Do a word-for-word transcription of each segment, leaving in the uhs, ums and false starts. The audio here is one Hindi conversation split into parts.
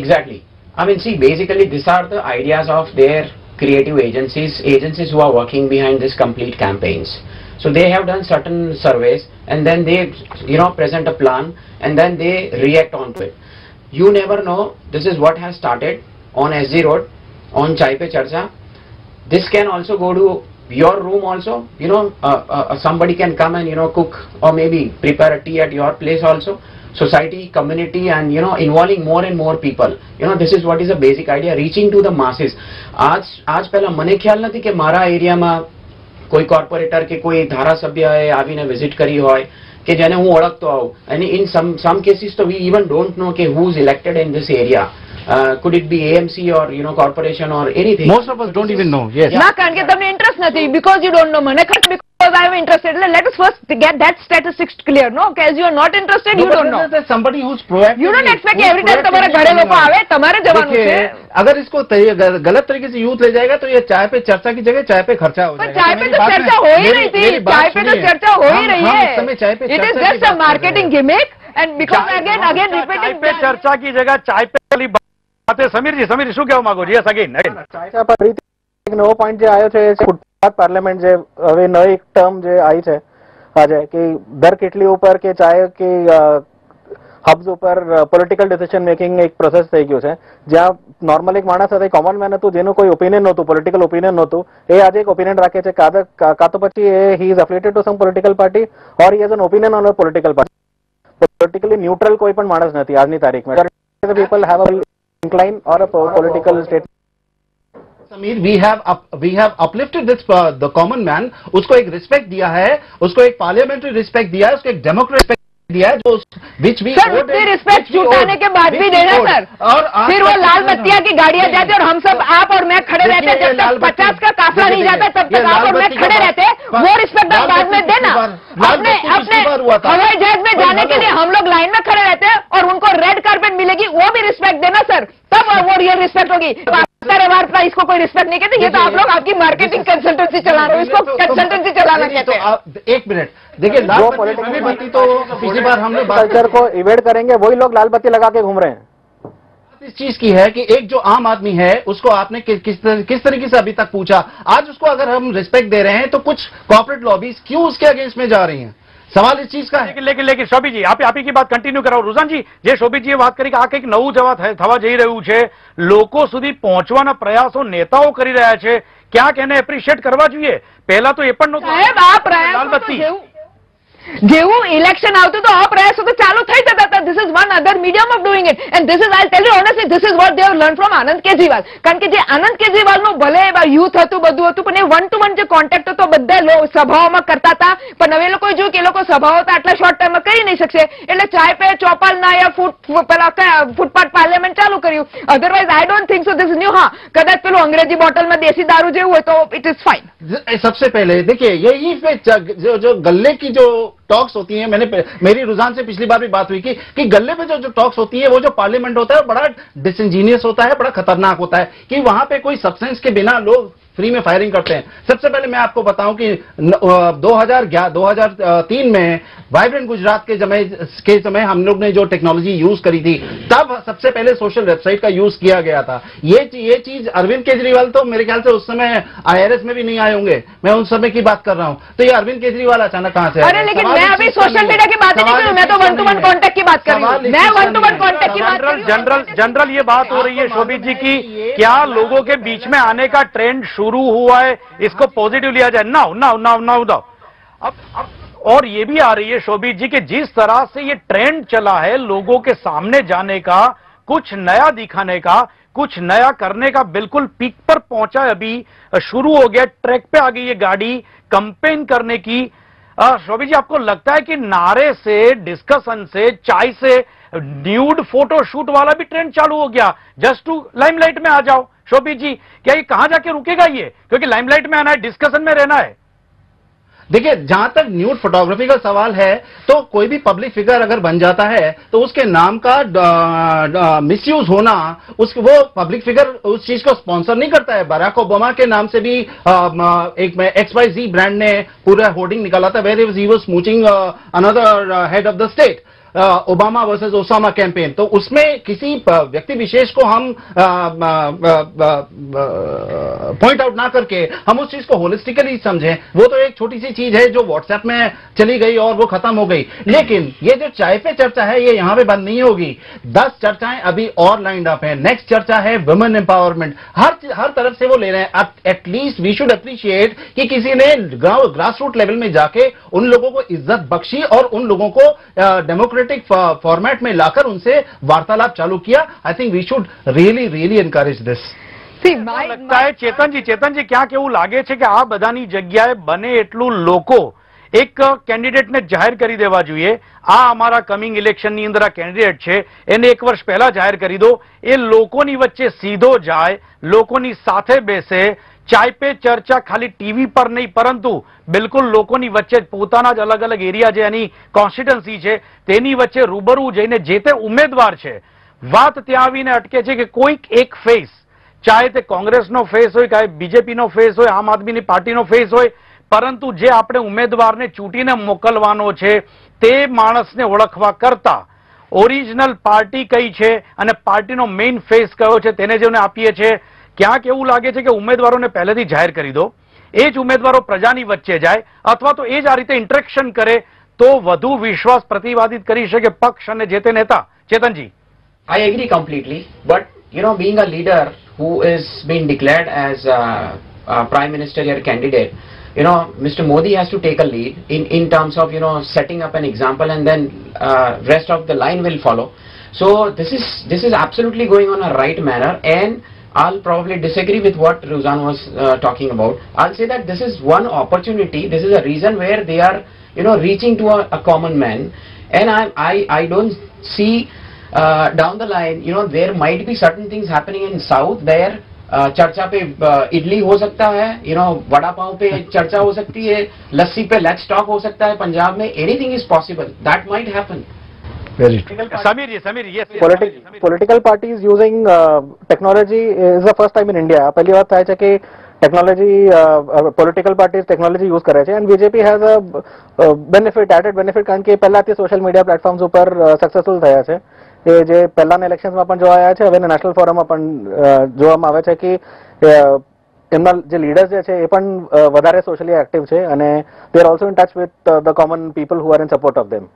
Exactly. I mean, see, basically these are the ideas of their creative agencies, agencies who are working behind these complete campaigns. So they have done certain surveys and then they, you know, present a plan and then they react onto it. You never know, this is what has started on S G Road, on Chai Pe Charcha. This can also go to your room also, you know, uh, uh, somebody can come and, you know, cook or maybe prepare a tea at your place also. Society, community, and, you know, involving more and more people. You know, this is what is a basic idea, reaching to the masses. आज आज पहला मने ख्याल नहीं कि मारा एरिया में कोई कॉर्पोरेटर के कोई धारा सभ्य है आवी ने विजिट करी होय कि जने हूँ ओळखतो आऊँ. And in some some cases, so we even don't know कि who's elected in this area. Uh, could it be A M C or, you know, corporation or anything? Most of us don't even know. Yes. ना कारण के तुमने interest नहीं because you don't know मने खास. Because I am interested, let us first get that statistics clear, no? Because you are not interested, no, you don't know. There is somebody who is proactive. You don't expect every time तुम्हारे घरे लोग आवे, तुम्हारे जवानों से. अगर इसको गलत तरीके से यूथ ले जाएगा तो ये चाय पे चर्चा की जगह चाय पे खर्चा हो जाएगा. पर चाय पे तो चर्चा हो ही रही थी, चाय पे तो चर्चा हो ही रही है. It is just a marketing gimmick and because again again repeating. चाय पे चर्चा की जगह चाय पे वाली बात है. समीर जी, समीर शू क्या हो मागो? Yes again again. चाय पे नौ पॉइंट जो आयो थे पार्लियामेंट जे हवे नई टर्म जे आई छे आज के दर केटली ऊपर के चाहे के हब्स ऊपर पॉलिटिकल डिसीजन मेकिंग एक प्रोसेस થઈ ગયો છે જ્યાં નોર્મલ એક માણસ હતો કોમન મેન હતો જેનો કોઈ ઓપિનિયન નહોતું પોલિટિકલ ઓપિનિયન નહોતું એ આજે એક ઓપિનિયન રાખે છે કા તો પછી he is affiliated to some political party or he has an opinion on a political party politically neutral કોઈ પણ માણસ નથી આજની તારીખમાં the people have a incline or a political state. Sameer, we have up, we have uplifted this uh, the common man. उसको एक respect दिया है, उसको एक parliamentary respect दिया है, उसको एक democratic respect दिया है, जो which we sir उतनी respect छुटाने के बाद भी देना सर. और फिर वो लाल बत्तियाँ की गाड़ियाँ जाती और हम सब आप और मैं खड़े रहते जब तक पचास का काफला नहीं जाता तब तक आप और मैं खड़े रहते. वो रिस्पेक्ट आप बाद में देना. अपने अपने हवाई जहाज में जाने के लिए हम लोग लाइन में खड़े रहते और उनको रेड कार्पेट मिलेगी वो भी रिस्पेक्ट देना सर, तब वो रियल रिस्पेक्ट होगी. परिवार का इसको कोई रिस्पेक्ट नहीं कहते. ये तो आप लोग आपकी मार्केटिंग कंसल्टेंसी चला रहे हो, इसको कंसल्टेंसी चलाना कहते हैं. एक मिनट देखिए, लाल बत्ती तो पिछली बार हमने कल्चर को इवेड करेंगे, वही लोग लाल बत्ती लगा के घूम रहे हैं. इस चीज की है कि एक जो आम आदमी है उसको आपने कि, किस किस तरीके से अभी तक पूछा. आज उसको अगर हम रिस्पेक्ट दे रहे हैं तो कुछ कॉर्पोरेट लॉबीज क्यों उसके अगेंस्ट में जा रही है, सवाल इस चीज का है. लेकिन लेकिन लेकिन शोभित जी, आप आप ही की बात कंटिन्यू कराओ. रुझान जी, जे शोभित जी बात करी कि आके एक नवू जवाब है थवा जई રહ્યું છે, લોકો સુધી પહોંચવાના પ્રયાસો નેતાઓ કરી રહ્યા છે, ક્યાંક એને એપ્રિશિએટ કરવા જોઈએ. પહેલા તો એ પણ નહોતું સાહેબ, આ પ્રયાસો તો જેવું જેવું ઇલેક્શન આવતું તો આ પ્રયાસો તો ચાલુ થઈ જતા હતા. This is one other medium of doing it and this is I'll tell you honestly, this is what they have learned from Anand Kejriwal. કારણ કે જે Anand Kejriwal નો ભલે યુથ હતું બધું હતું પણ એ વન ટુ વન જે કોન્ટેક્ટ હતો બધા લો સભાઓમાં કરતા હતા. પણ હવે લોકો જો કે લોકો સભાઓ તો આટલા શોર્ટ ટાઈમમાં કરી નહીં શકશે એટલે ચાય પે ચોપાલ ના યા ફૂટ પેલા ફૂટપાથ પાર્લામેન્ટ ચાલુ કર્યું. Otherwise I don't think so this new. હા, કદાચ પેલું અંગ્રેજી બોટલમાં દેશી દારૂ જેવું હોય તો ઇટ ઇઝ ફાઇન. सबसे पहले देखिए यही पे जो जो गल्ले की जो टॉक्स होती है, मैंने मेरी रुझान से पिछली बार भी बात हुई कि, कि गल्ले पे जो जो टॉक्स होती है वो जो पार्लियामेंट होता है बड़ा डिसइंजीनियस होता है, बड़ा खतरनाक होता है कि वहां पे कोई सब्सटेंस के बिना लोग फ्री में फायरिंग करते हैं. सबसे पहले मैं आपको बताऊं कि दो हज़ार तीन में वाइब्रेंट गुजरात के समय के समय हम लोग ने जो टेक्नोलॉजी यूज करी थी तब सबसे पहले सोशल वेबसाइट का यूज किया गया था. ये ये चीज अरविंद केजरीवाल तो मेरे ख्याल से उस समय आई आर एस में भी नहीं आए होंगे, मैं उन समय की बात कर रहा हूं. तो ये अरविंद केजरीवाल अचानक कहां से? अरे लेकिन मैं अभी सोशल मीडिया की बात नहीं कर रहा हूं, मैं तो वन टू वन कांटेक्ट की बात कर रहा हूं. मैं वन टू वन कांटेक्ट की बात जनरल जनरल ये बात हो रही है शोभित जी की, क्या लोगों के बीच में आने का ट्रेंड शुरू हुआ है, इसको पॉजिटिव लिया जाए. Now now now now now अब अब और ये भी आ रही है शोभित जी के जिस तरह से ये ट्रेंड चला है लोगों के सामने जाने का, कुछ नया दिखाने का, कुछ नया करने का, बिल्कुल पीक पर पहुंचा है, अभी शुरू हो गया, ट्रैक पे आ गई ये गाड़ी कैंपेन करने की. शोभित जी, आपको लगता है कि नारे से, डिस्कशन से, चाय से न्यूड फोटोशूट वाला भी ट्रेंड चालू हो गया, जस्ट टू लाइमलाइट में आ जाओ. शोभित जी, क्या ये कहां जाके रुकेगा ये, क्योंकि लाइमलाइट में आना है, डिस्कशन में रहना है. देखिए, जहां तक न्यूड फोटोग्राफी का सवाल है तो कोई भी पब्लिक फिगर अगर बन जाता है तो उसके नाम का मिसयूज होना, उस वो पब्लिक फिगर उस चीज को स्पॉन्सर नहीं करता है. बराक ओबामा के नाम से भी आ, एक एक्स वाई जी ब्रांड ने पूरा होर्डिंग निकाला था, where he was smooching another head of the state. Obama versus Osama campaign, तो उसमें किसी व्यक्ति विशेष को हम पॉइंट आउट ना करके हम उस चीज को होलिस्टिकली समझें। वो तो एक छोटी सी चीज है जो व्हाट्सएप में चली गई और वो खत्म हो गई, लेकिन ये जो चाय पे चर्चा है ये यहां पे बंद नहीं होगी। दस चर्चाएं अभी और लाइंड अप हैं। नेक्स्ट चर्चा है वुमेन एम्पावरमेंट, हर हर तरफ से वो ले रहे हैं। एटलीस्ट वी शुड अप्रिशिएट कि किसी ने ग्रास रूट लेवल में जाके उन लोगों को इज्जत बख्शी और उन लोगों को डेमोक्रेटिक फॉर्मेट में लाकर उनसे वार्तालाप चालू किया। I think we should really really encourage this. लगता है चेतन जी चेतन जी क्या केવું લાગે છે કે આ બધાની જગ્યાએ બને એટલું લોકો એક કેન્ડિડેટને જાહેર કરી દેવા જોઈએ। આ અમારા કમિંગ ઇલેક્શનની અંદર આ કેન્ડિડેટ છે એને એક વર્ષ પહેલા જાહેર કરી દો, એ લોકોની વચ્ચે સીધો જાય, લોકોની સાથે બેસે। चाय पे चर्चा खाली टीवी पर नहीं परंतु बिल्कुल लोगों की वच्चे पोताना ज अलग अलग एरिया है, यानी कॉन्स्टिट्युएंसी है, तेनी वच्चे रूबरू जईने जेते उम्मीदवार है बात त्यां आवीने अटके छे कि कोई एक फेस, चाहे ते कांग्रेस नो फेस होय, चाहे बीजेपी नो फेस होय, आम आदमी पार्टी नो फेस होय, परंतु जे आपणे उम्मीदवारने चूंटीने मोकलवानो छे ते माणसने ओळखवा करता ओरिजिनल पार्टी कई है अने पार्टीनो मेन फेस कयो छे तेने जेने आपीए छे। क्या केवू लागे छे कि उम्मीदवारों ने पहले थी जाहिर करी दो, एज उम्मीदवारों प्रजानी वच्चे जाए अथवा तो एज आ रीते इंटरेक्शन करे तो वधु विश्वास प्रतिवादित करी शके पक्ष अने जेते नेता। Chetan ji, I agree completely, but you know being a leader who is being declared as prime minister candidate, you know, Mister Modi has to take a lead in in terms of, you know, setting up an example, and then uh, rest of the line will follow. So this is this is absolutely going on a right manner, and I'll probably disagree with what Ruzan was uh, talking about. I'll say that this is one opportunity. This is a reason where they are, you know, reaching to a, a common man, and I I I don't see uh, down the line, you know, there might be certain things happening in South there. चर्चा पे इडली हो सकता है, यू नो वड़ा पाव पे चर्चा हो सकती है, लस्सी पे लेट्स टॉक हो सकता है, पंजाब में anything is possible that might happen. Sameer ji, Sameer yes, political parties using technology is the first time in India. पहली बात थाय छे कि technology political parties technology use करे छे and BJP has a benefit added benefit कारण के पहला थी सोशल मीडिया प्लेटफॉर्म्स पर सक्सेसफुल थया छे। જે પહેલાના ઇલેક્શન્સમાં પણ જોવાયા છે, હવેના નેશનલ ફોરમમાં પણ જોવામાં આવે છે કે એમના જે લીડર્સ જે છે એ પણ વધારે સોશિયલી એક્ટિવ છે અને they are also in touch with the common people who are in support of them.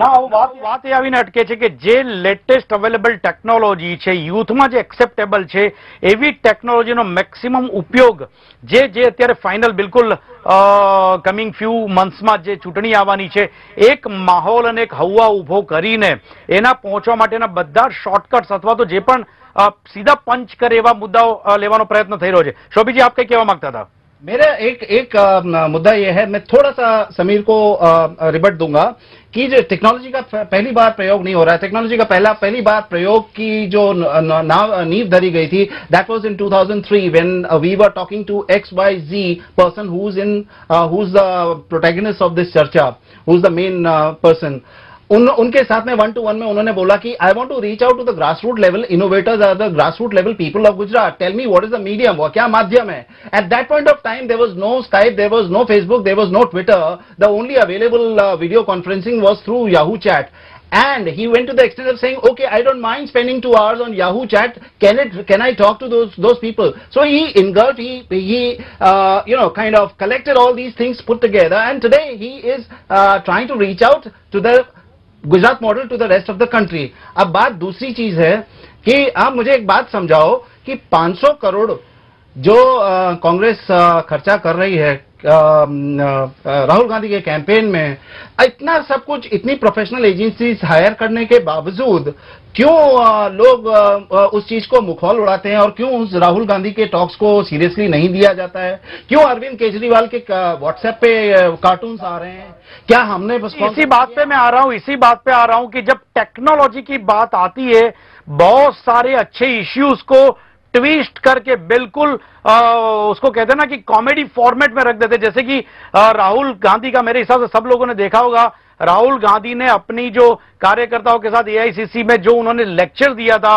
ના વાત વાત એ આવીને અટકે છે કે જે લેટેસ્ટ અવેલેબલ ટેકનોલોજી છે યુથમાં જે એક્સેપ્ટેબલ છે એવી ટેકનોલોજીનો મેક્સિમમ ઉપયોગ જે જે અત્યારે ફાઇનલ બિલકુલ કમિંગ ફ્યુ મંથ્સમાં જે ચૂંટણી આવવાની છે એક માહોલ અને એક હવા ઊભો કરીને એના પહોંચવા માટેના બધા શોર્ટકટ્સ અથવા તો જે પણ સીધા પંચ કરે એવા મુદ્દાઓ લેવાનો પ્રયત્ન થઈ રહ્યો છે। શોભીજી, આપ કંઈ કહેવા માંગતા હતા? मेरा एक एक आ, मुद्दा यह है, मैं थोड़ा सा समीर को रिबट दूंगा कि जो टेक्नोलॉजी का पहली बार प्रयोग नहीं हो रहा है। टेक्नोलॉजी का पहला पहली बार प्रयोग की जो नाव नींव धरी गई थी that was in two thousand three when we were talking to X Y Z person who is in who is the protagonist of this चर्चा, who is the main person. उन उनके साथ में वन टू वन में उन्होंने बोला कि I want to reach out to the grass root level innovators are the grass root level people of Gujarat, tell me what is the medium, वो क्या माध्यम है। At that point of time there was no Skype, there was no Facebook, there was no Twitter, the only available video conferencing was through Yahoo chat, and he went to the extent of saying, okay, I don't mind spending two hours on Yahoo chat, can it can I talk to those those people. So he engulfed, he he uh, you know kind of collected all these things put together, and today he is uh, trying to reach out to the Gujarat model to the rest of the country. Ab baat dusri cheez hai ki aap mujhe ek baat samjhao ki पाँच सौ करोड़ जो कांग्रेस खर्चा कर रही है राहुल गांधी के कैंपेन में, इतना सब कुछ इतनी प्रोफेशनल एजेंसीज हायर करने के बावजूद क्यों लोग उस चीज को मुखौल उड़ाते हैं और क्यों उस राहुल गांधी के टॉक्स को सीरियसली नहीं लिया जाता है? क्यों अरविंद केजरीवाल के व्हाट्सएप पे कार्टून्स आ रहे हैं? क्या हमने इसी बात पे मैं आ रहा हूँ इसी बात पे आ रहा हूँ कि जब टेक्नोलॉजी की बात आती है बहुत सारे अच्छे इश्यूज को ट्विस्ट करके बिल्कुल आ, उसको कहते हैं ना कि कॉमेडी फॉर्मेट में रख देते, जैसे कि आ, राहुल गांधी का मेरे हिसाब से सब लोगों ने देखा होगा, राहुल गांधी ने अपनी जो कार्यकर्ताओं के साथ ए आई सी सी में जो उन्होंने लेक्चर दिया था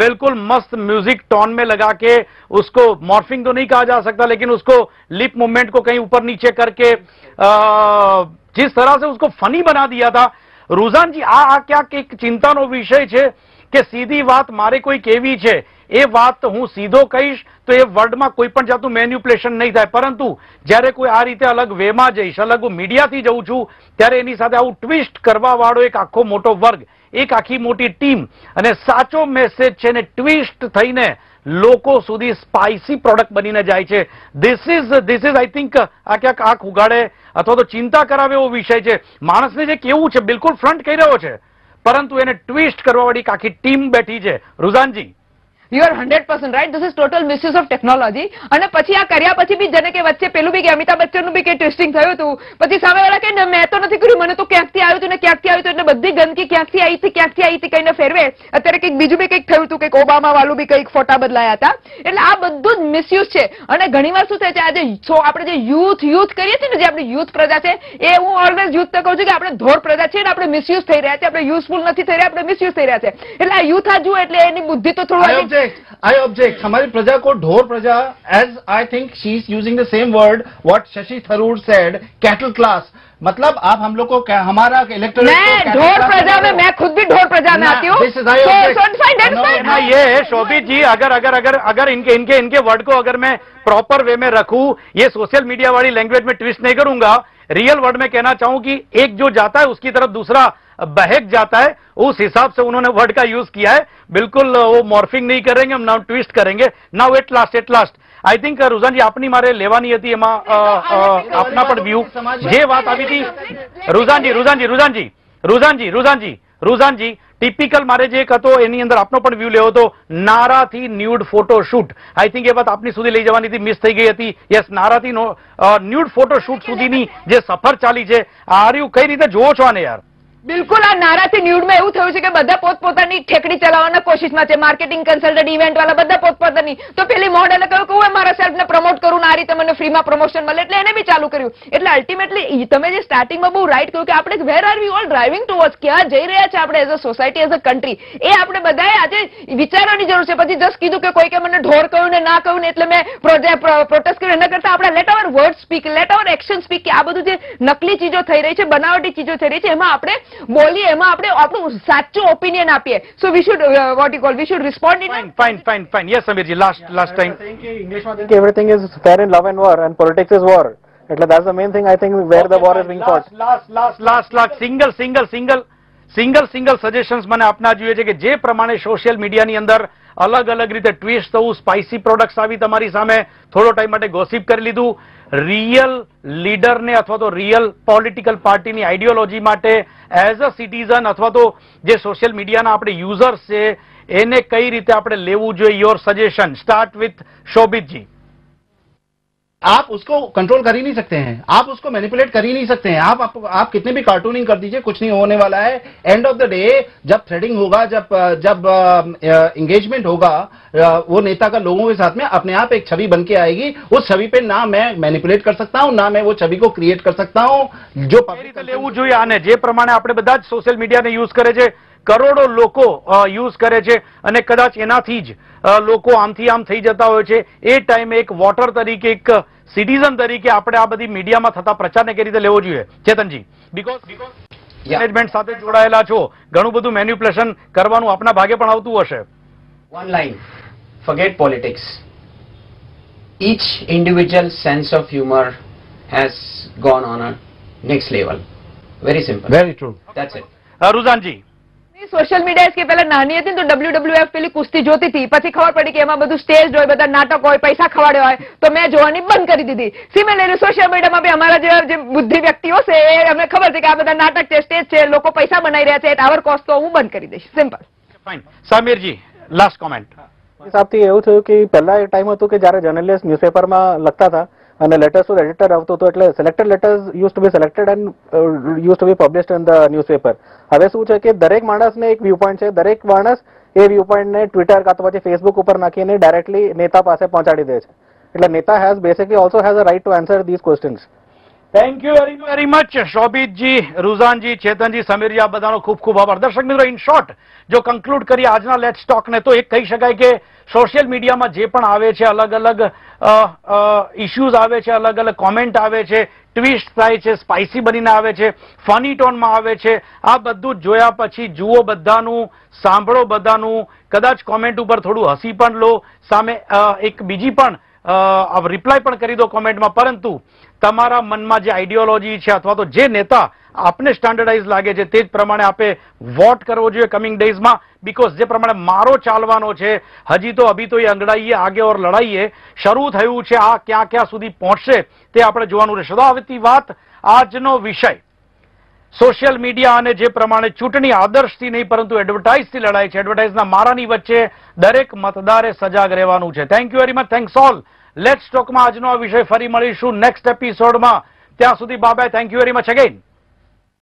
बिल्कुल मस्त म्यूजिक टोन में लगा के, उसको मॉर्फिंग तो नहीं कहा जा सकता लेकिन उसको लिप मूवमेंट को कहीं ऊपर नीचे करके आ, जिस तरह से उसको फनी बना दिया था रुझानजी आ क्यांक एक चिंतानो विषय छे के सीधी बात मारे कोई केवी छे ए बात हूँ सीधो कहीश तो ए वर्ड में कोईपण जातु मेन्युपुलेशन नहीं थाय, परंतु ज्यारे कोई आ रीते अलग वे में जईश, अलग हूँ मीडिया थी जाऊं छूं त्यारे एनी साथे आवुं ट्विस्ट करवा वाळो एक आखो मोटो वर्ग, एक आखी मोटी टीम अने साचो मेसेज छे ने ट्विस्ट थईने लोको सुधी स्पाइसी प्रोडक्ट बनीने जाय छे। This is this is I think आ क्यांक आंख उगाड़े अथवा तो चिंता करावे एवो विषय छे। माणसने जे केवुं छे बिल्कुल फ्रंट कही रह्यो छे, परंतु एने ट्विस्ट करवा वाळी एक आखी टीम बेठी छे। रुझानजी You are one hundred percent right. This is total misuse of technology. And પછી આ કર્યા પછી બી જને કે વચ્ચે પેલું બી કે અમિતાભ બચ્ચનનું બી કે ટ્વિસ્ટિંગ થયું હતું, પછી સામેવાળા કે મેં તો નથી કર્યું, મને તો ક્યાંકથી આવ્યું હતું ને ક્યાંકથી આવ્યું હતું, એટલે બધી ગંદકી ક્યાંકથી આવી હતી ક્યાંકથી આવી હતી કઈને ફેરવે અત્યારે કંઈક બીજું બી કંઈક થયું હતું, કંઈક ઓબામા વાળું બી કંઈક ફોટા બદલાયા હતા, એટલે આ બધું જ મિસયુઝ છે। અને ઘણીવાર શું થાય છે, આજે આપણે જે યુથ યુથ કરીએ છીએ ને, જે આપણી યુથ પ્રજા છે, એ હું ઓલવેઝ યુથ તો કહું છું કે આપણે ધોર પ્રજા છીએ ને, આપણે મિસયુઝ થઈ રહ્યા છે, આપણે યુઝફુલ નથી થઈ રહ્યા, આપણે મિસયુઝ થઈ રહ્યા છે। એટલે આ યુથ આ જુએ એટલે એની બુદ્ધિ તો થોડું I object. हमारी प्रजा को ढोर प्रजा, as I think she is using the same word what Shashi Tharoor said, cattle class, मतलब आप हम लोग को हमारा इलेक्टोरेट मैं ढोर प्रजा में, मैं खुद भी ढोर प्रजा में आती हूँ। ये शोभित जी, अगर अगर अगर अगर इनके इनके इनके वर्ड को अगर मैं प्रॉपर वे में रखूं, ये सोशल मीडिया वाली लैंग्वेज में ट्विस्ट नहीं करूंगा, रियल वर्ड में कहना चाहूं कि एक जो जाता है उसकी तरफ दूसरा बहक जाता है, उस हिसाब से उन्होंने वर्ड का यूज किया है। बिल्कुल वो मॉर्फिंग नहीं करेंगे, हम नाउ ट्विस्ट करेंगे। Now at last at last I think Rujhan ji आपनी मारे लेवानी हती एमां अपना पण व्यू जे बात आवी थी। रुझान जी रुझान जी रुझान जी रुझान जी रुझान जी रुझान जी टिपिकल मारे जे कतो एनी अंदर आपनो पण व्यू लेवो तो नारा थी न्यूड फोटोशूट, आई थिंक ये बात आपनी सुधी लई जवानी थी, मिस थई गई हती। यस, नारा थी न्यूड फोटोशूट सुधीनी जे सफर चाली छे, आर्यु कई रीते जोवो छो आने यार? बिल्कुल आ नारा थी न्यूड में एवं थयुं छे के बधा पोतपोतानी ठेकड़ी चलाववानी कोशिशमां छे, मार्केटिंग कंसल्टंट इवेंट वाला बधा पोतपोतानी, तो पेली मॉडले कह्युं के हुं मारा सेल्फने प्रमोट करूं ने आ रीते मने फ्रीमां प्रमोशन मळे एटले एने बी चालू कर्युं। एटले अल्टिमेटली तमे जे स्टार्टिंगमां बहू राइट कह्युं के आपणे where are we all driving towards, क्यां जई रह्या छे आपणे as a society as a country, ए आपणे बधाए आज विचारवानी जरूर छे। पछी जस्ट कीधुं के कोईके मने ढोर कह्युं ने ना कह्युं ने एटले मैं प्रोटेस्ट कर्यो, एना करता आपणे let our words speak, let our action speak, के आ बधुं जे नकली चीजो थई रही छे, बनावटी चीजो थई रही छे, एमां आपणे बोलिए, एमां आपणे आपणो साचो ओपिनियन આપીએ। So we should what you call we should respond in fine fine fine yes Sameer ji last last time English માં everything is fair in love and war and politics is war, એટલે that's the main thing I think where the war is being fought. Last last last last single single single single single suggestions મને આપના જોઈએ છે કે જે પ્રમાણે સોશિયલ મીડિયા ની અંદર अलग अलग रीते ट्विस्ट थवुं, स्पाइसी प्रोडक्ट्स आवी तमारी सामे, थोड़ो टाइम माटे गॉसिप करी लीधुं, रियल लीडर ने अथवा तो रियल पॉलिटिकल पार्टी नी आइडियोलॉजी माटे एज अ सिटीजन अथवा तो जे सोशल मीडिया ना आपणे यूजर्स छे एने कई रीते आपणे लेवुं जोईए। Your suggestion start with Shobhit ji. आप उसको कंट्रोल कर ही नहीं सकते हैं, आप उसको मैनिपुलेट कर ही नहीं सकते हैं, आप आप, आप कितने भी कार्टूनिंग कर दीजिए, कुछ नहीं होने वाला है। एंड ऑफ द डे जब थ्रेडिंग होगा, जब जब एंगेजमेंट होगा वो नेता का लोगों के साथ में, अपने आप एक छवि बन के आएगी। उस छवि पे ना मैं मैनिपुलेट कर सकता हूँ, ना मैं वो छवि को क्रिएट कर सकता हूँ। जो लेवू जो आने जे प्रमाण अपने बधा सोशल मीडिया ने यूज करे, करोड़ों लोग यूज करे छे अने कदाच एनाथी ज लोग आमथी आम थई जता होय छे। ए टाइम एक वोटर तरीके, एक सिटीजन तरीके आपणे आ बधी मीडिया में थता प्रचार ने कई रीते लेवो जोईए। चेतनजी, बिकॉज बिकॉज मैनेजमेंट साथे जोड़ायेला छो, घणुं बधुं मेन्युपुलेशन करवानुं आपना भागे पण आवतुं हशे। One line, forget politics, each individual sense of humour has gone on a next level. Very simple, very true, that's it. Rujhan ji, social media इसके पहले नानी थी तो डब्ल्यू डब्ल्यू एफ पेली कुस्ती जोती थी, पछी खबर पड़ी कि एमां बधुं स्टेज होय, बधा नाटक होय, पैसा खवाड्यो होय, तो मैं जोवानी बंद करी दीधी। सिमिलरली सोशल मीडिया में भी अमारा जेवा जे बुद्धि व्यक्तिओ छे ए अमने खबर छे कि आ बधा नाटक छे, स्टेज छे, लोको पैसा बनाई रह्या छे, एट आवर कॉस्ट तो हूं बंद करी दईश। Simple, fine. Sameer ji, last comment. हिसाब थी एवुं थयुं कि पहला टाइम हतो के ज्यारे जर्नलिस्ट न्यूज़पेपर में लगता था અને લેટર્સ ટુ એડિટર આવતો હતો, એટલે selected letters use to be selected and use to be published in the newspaper. હવે શું છે કે દરેક માણસને એક વ્યૂ પોઈન્ટ છે, દરેક માણસ એ વ્યૂ પોઈન્ટને ટ્વિટર કાં તો પછી ફેસબુક ઉપર નાખીને ડાયરેક્ટલી નેતા પાસે પહોંચાડી દે છે, એટલે નેતા has basically also has a right to answer these questions. Thank you very very much Shobhitji, Rujhanji, Chetanji, Sameerji, આ બધાનો ખૂબ ખૂબ આભાર। દર્શક મિત્રો, ઇન શોર્ટ જો કન્ક્લુડ કરીએ આજના લેટ્સ ટોકને, તો એક કહી શકાય કે सोशल मीडिया में जे पण आवे छे, अलग अलग इश्यूज आवे छे, अलग अलग कॉमेंट आवे छे, ट्विस्ट थाय छे, स्पाइसी बनीने आवे छे, फनी टोन में आवे छे। आ बधुं जोया पछी जुओ बधानुं, सांभळो बधानुं, कदाच कॉमेंट पर थोड़ुं हसी पण लो, सामे एक बीजी पण रिप्लाय पण करी दो कॉमेंट में। परंतु तमारा मन में जे आइडियोलॉजी छे अथवा तो जे नेता आपने स्टैंडर्डाइज लागे छे ते ज प्रमाणे आपे वोट करवो जोईए कमिंग डेज में, बिकॉज जे प्रमाणे मारो चालवानो छे। हजी तो अभी तो ये अंगड़ाईए आगे और लड़ाईए शुरू थयुं छे, आ क्या क्या सुधी पहोंचशे ते आपणे जोवानुं रहेशे। तो आवी वात आजनो विषय सोशियल मीडिया अने जे प्रमाणे चूंटणी आदर्शथी नहीं परंतु एडवर्टाइजथी लड़ाई छे। एडवर्टाइजना मारानी वच्चे दरेक मतदारे सजाग रहेवानुं छे। Thank you very much, thanks all. Let's talk में आजनो विषय फरी मळीशुं नेक्स्ट एपिसोड में। त्यां सुधी bye bye, thank you very much again.